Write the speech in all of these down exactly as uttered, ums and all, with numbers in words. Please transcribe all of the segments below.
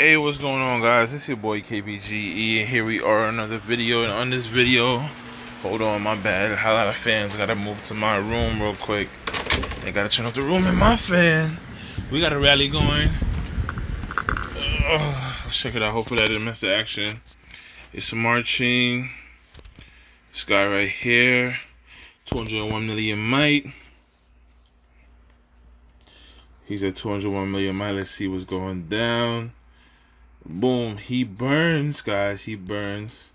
Hey, what's going on, guys? It's your boy K P G E, and here we are, another video. And on this video, hold on, my bad. A lot of fans. Gotta move to my room real quick. They gotta turn up the room and my fan. We got a rally going. Oh, let's check it out. Hopefully I didn't miss the action. It's marching. This guy right here, two hundred one million might. He's at two hundred one million might. Let's see what's going down. Boom. He burns, guys. He burns.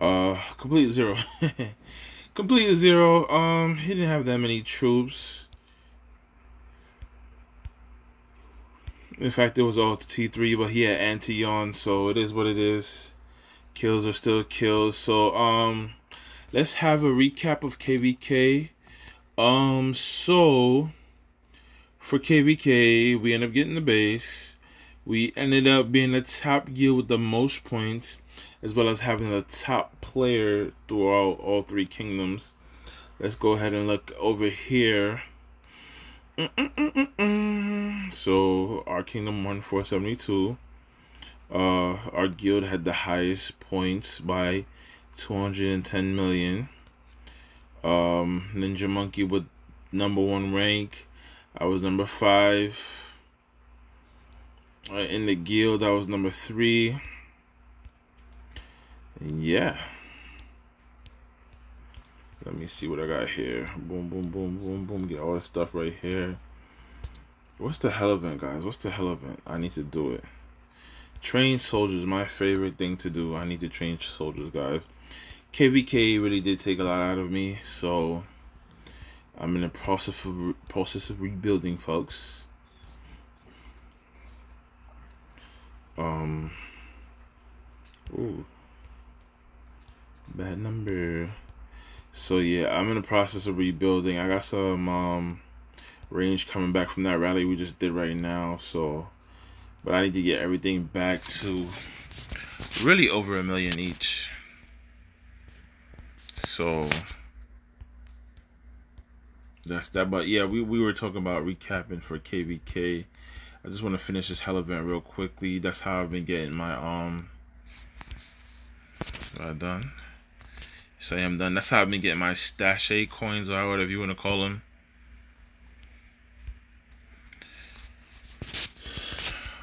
Uh, complete zero. Complete zero. Um, he didn't have that many troops. In fact, it was all T three, but he had Antion, so it is what it is. Kills are still kills. So, um, let's have a recap of K V K. Um, so, for K V K, we end up getting the base. We ended up being the top guild with the most points, as well as having the top player throughout all three kingdoms. Let's go ahead and look over here. Mm -mm -mm -mm -mm. So our kingdom won four seventy-two. Uh, our guild had the highest points by two hundred ten million. Um, Ninja Monkey with number one rank. I was number five. Uh, in the guild, I was number three. And yeah. Let me see what I got here. Boom, boom, boom, boom, boom. Get all the stuff right here. What's the hell event, guys? What's the hell event? I need to do it. Train soldiers, my favorite thing to do. I need to train soldiers, guys. K V K really did take a lot out of me. So I'm in the process of, process of rebuilding, folks. Um, ooh, bad number. So yeah, I'm in the process of rebuilding. I got some um range coming back from that rally we just did right now. So, but I need to get everything back to really over a million each. So that's that. But yeah, we we were talking about recapping for K V K. I just want to finish this hell event real quickly. That's how I've been getting my um uh, done. So I am done. That's how I've been getting my stashay coins, or whatever you want to call them.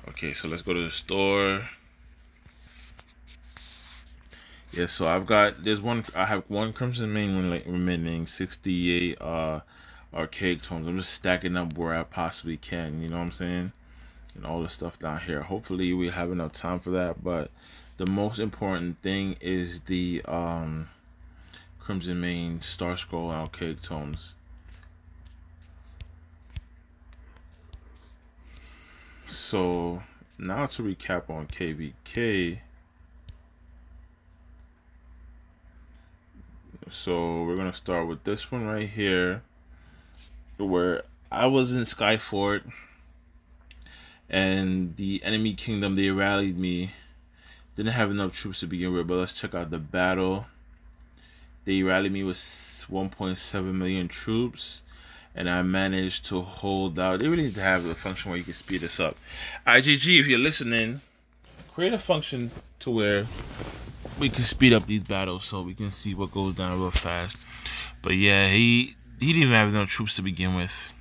Okay, so let's go to the store. Yeah, so I've got there's one. I have one Crimson Mane remaining, sixty-eight uh archaic tomes. I'm just stacking up where I possibly can. You know what I'm saying? And all the stuff down here. Hopefully we have enough time for that, but the most important thing is the um Crimson Mane, Star Scroll, and Archaic Tomes. So now to recap on K V K. So we're gonna start with this one right here, where I was in Sky Fort. And the enemy kingdom, they rallied me. Didn't have enough troops to begin with, but let's check out the battle. They rallied me with one point seven million troops, and I managed to hold out. They really need to have a function where you can speed this up. I G G, if you're listening, create a function to where we can speed up these battles so we can see what goes down real fast. But yeah, he, he didn't even have enough troops to begin with.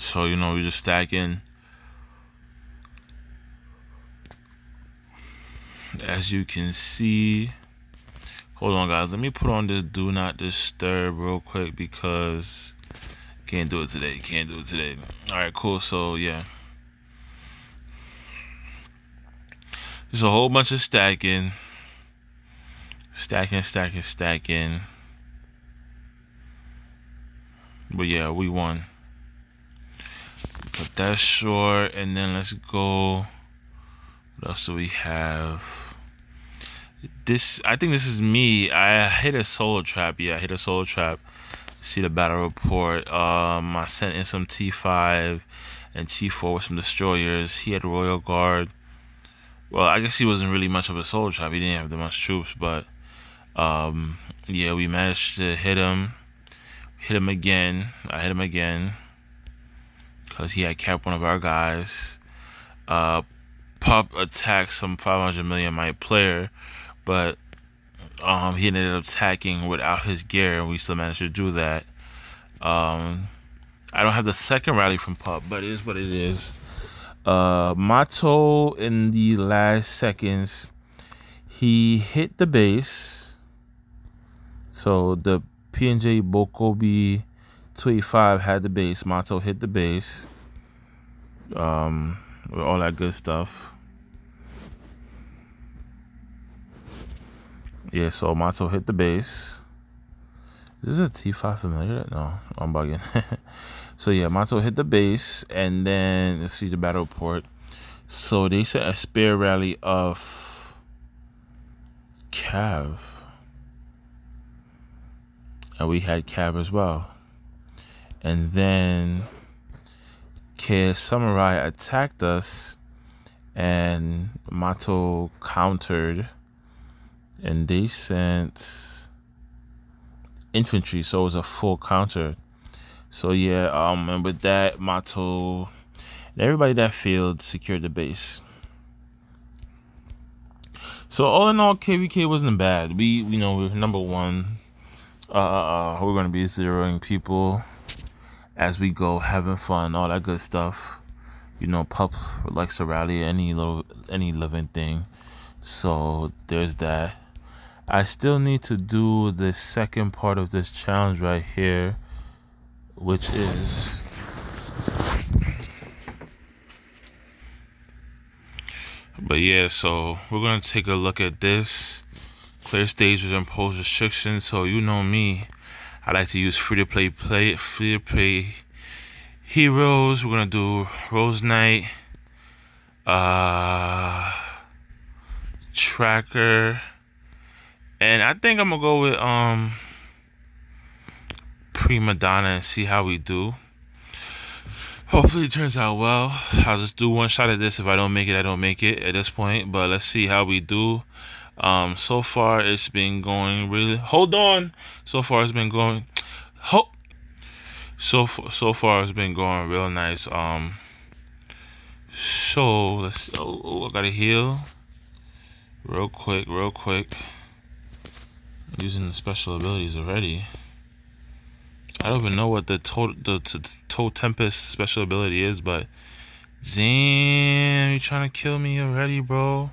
So, you know, we're just stacking. As you can see. Hold on, guys. Let me put on this do not disturb real quick because can't do it today. Can't do it today. All right, cool. So, yeah. There's a whole bunch of stacking. Stacking, stacking, stacking. But, yeah, we won. But that's short, and then let's go. What else do we have? This, I think this is me. I hit a solo trap. Yeah, I hit a solo trap. See the battle report. Um, I sent in some T five and T four with some destroyers. He had Royal Guard. Well, I guess he wasn't really much of a solo trap. He didn't have that much troops, but um, yeah, we managed to hit him. Hit him again. I hit him again. Because he had capped one of our guys. uh, Pup attacked some five hundred million might player, but um, he ended up attacking without his gear, and we still managed to do that. Um, I don't have the second rally from Pup, but it is what it is. Uh, Mato, in the last seconds, he hit the base. So the P N J Bokobi T five had the base. Mato hit the base. Um, with all that good stuff. Yeah, so Mato hit the base. Is this a T five familiar? No, I'm bugging. So yeah, Mato hit the base, and then let's see the battle report. So they sent a spear rally of Cav, and we had Cav as well. And then K Samurai attacked us, and Mato countered, and they sent infantry, so it was a full counter. So yeah, um, and with that, Mato and everybody that failed secured the base. So all in all, K V K wasn't bad. We, you know, we were number one. Uh, we're gonna be zeroing people as we go, having fun, all that good stuff. You know, Pup likes to rally any little, any living thing. So there's that. I still need to do the second part of this challenge right here, which is but yeah, so we're gonna take a look at this. Clear stages and impose restrictions. So you know me, I like to use free to play play free to play heroes. We're gonna do Rose Knight, uh, Tracker, and I think I'm gonna go with um Prima Donna and see how we do. Hopefully it turns out well. I'll just do one shot at this. If I don't make it, I don't make it at this point. But let's see how we do. Um, so far it's been going really. Hold on. So far it's been going. Ho so so far it's been going real nice. Um. So let's. Oh, oh, I gotta heal. Real quick, real quick. I'm using the special abilities already. I don't even know what the total the, the total Tempest special ability is, but damn, you trying to kill me already, bro.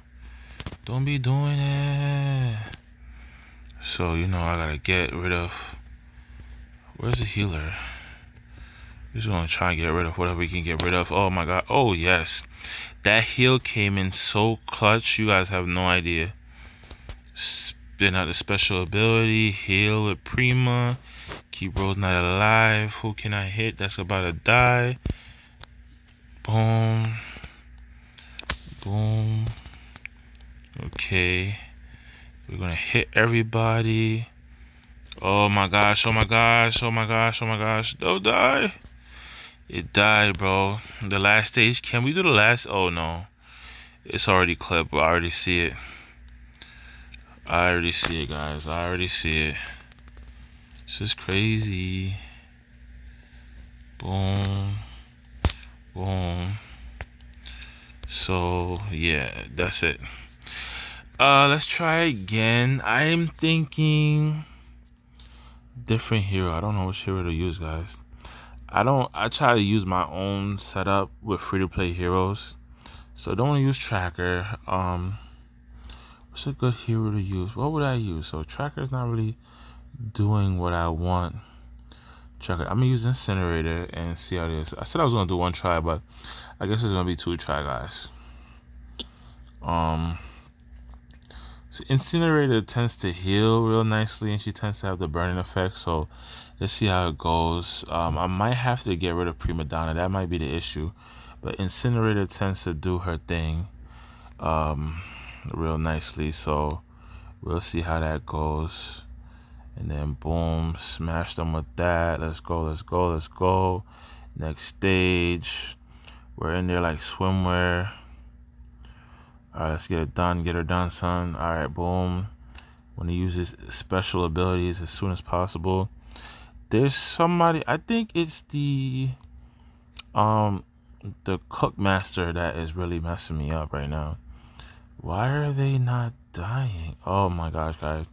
Don't be doing it. So, you know, I gotta get rid of... Where's the healer? We're just gonna try and get rid of whatever we can get rid of. Oh, my God. Oh, yes. That heal came in so clutch. You guys have no idea. Spin out the special ability. Heal with Prima. Keep Rose Knight alive. Who can I hit? That's about to die. Boom. Boom. Okay, we're gonna hit everybody. Oh my gosh, oh my gosh, oh my gosh, oh my gosh. Don't die. It died, bro. The last stage. Can we do the last? Oh no. It's already clipped. I already see it. I already see it, guys. I already see it. This is crazy. Boom. Boom. So, yeah, that's it. Uh, let's try again. I am thinking different hero. I don't know which hero to use, guys. I don't. I try to use my own setup with free-to-play heroes, so I don't want to use Tracker. Um, what's a good hero to use? What would I use? So Tracker's not really doing what I want. Tracker. I'm gonna use Incinerator and see how it is. I said I was gonna do one try, but I guess it's gonna be two try, guys. Um. So Incinerator tends to heal real nicely, and she tends to have the burning effect, so let's see how it goes. Um, I might have to get rid of Prima Donna. That might be the issue, but Incinerator tends to do her thing um, real nicely, so we'll see how that goes. And then boom, smash them with that. Let's go, let's go, let's go. Next stage. We're in there like swimwear. Alright, let's get it done. Get her done, son. Alright, boom. Want to use his special abilities as soon as possible. There's somebody, I think it's the um the cookmaster that is really messing me up right now. Why are they not dying? Oh my gosh, guys.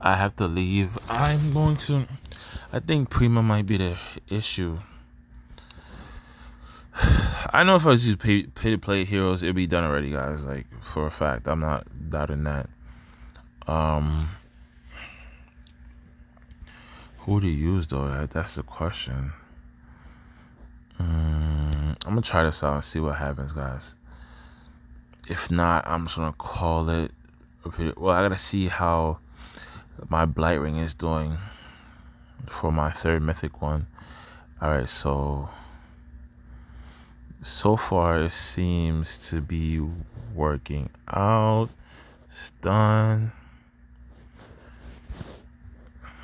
I have to leave. I'm going to... I think Prima might be the issue. I know if I was just pay, pay to play heroes, it'd be done already, guys. Like, for a fact. I'm not doubting that. Um... Who to use, though? That's the question. Um, I'm going to try this out and see what happens, guys. If not, I'm just going to call it. Well, I got to see how my Blight Ring is doing for my third Mythic one. Alright, so... So far, it seems to be working out. Stun.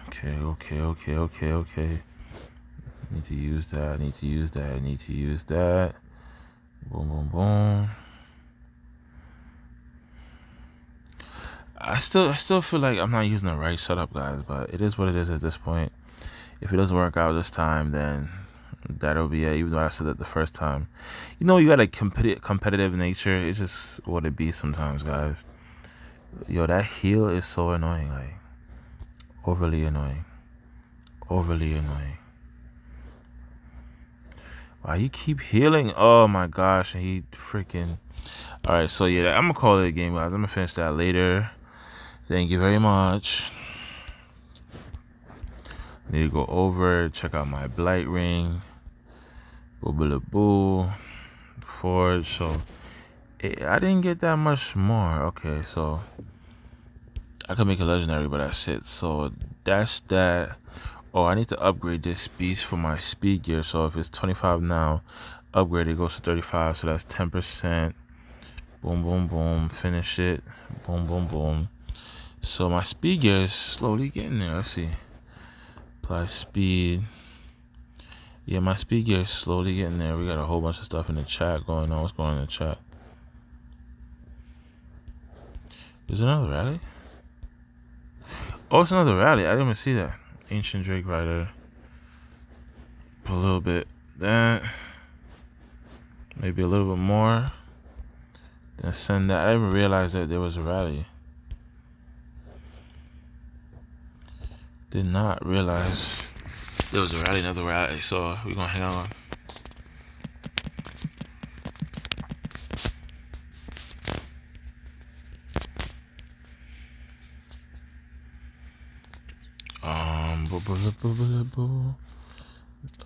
Okay, okay, okay, okay, okay. Need to use that, need to use that, need to use that. Boom, boom, boom. I still I still feel like I'm not using the right setup, guys, but it is what it is at this point. If it doesn't work out this time, then that'll be it, even though I said that the first time. You know, you got a competitive competitive nature. It's just what it be sometimes, guys. Yo, that heal is so annoying, like. Overly annoying. Overly annoying. Why you keep healing? Oh my gosh, he freaking... Alright, so yeah, I'm going to call it a game, guys. I'm going to finish that later. Thank you very much. Need to go over, check out my Blight Ring. Boo-boo-boo. Forge, so... It, I didn't get that much more. Okay, so... I could make a legendary, but that's it. So that's that. Oh, I need to upgrade this beast for my speed gear. So if it's twenty-five now, upgrade it goes to thirty-five. So that's ten percent. Boom, boom, boom. Finish it. Boom, boom, boom. So my speed gear is slowly getting there. Let's see. Apply speed. Yeah, my speed gear is slowly getting there. We got a whole bunch of stuff in the chat going on. What's going on in the chat? There's another rally. Oh, it's another rally. I didn't even see that. Ancient Drake Rider. Put a little bit that. Maybe a little bit more. Then send that. I didn't even realize that there was a rally. Did not realize there was a rally, another rally. So we're going to hang on.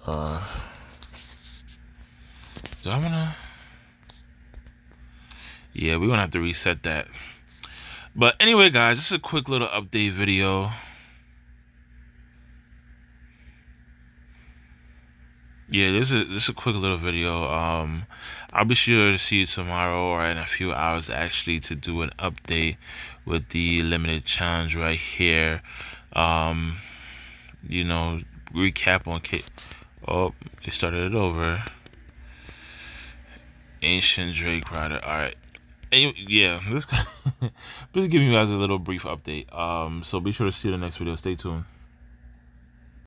Uh, so I'm gonna... Yeah, we're gonna have to reset that. But anyway, guys, this is a quick little update video. Yeah, this is this is a quick little video. Um, I'll be sure to see you tomorrow or in a few hours actually to do an update with the limited challenge right here. Um. You know, recap on K. Oh, it started it over. Ancient Drake Rider. All right. Anyway, yeah, let's just giving you guys a little brief update. Um, so be sure to see you in the next video. Stay tuned.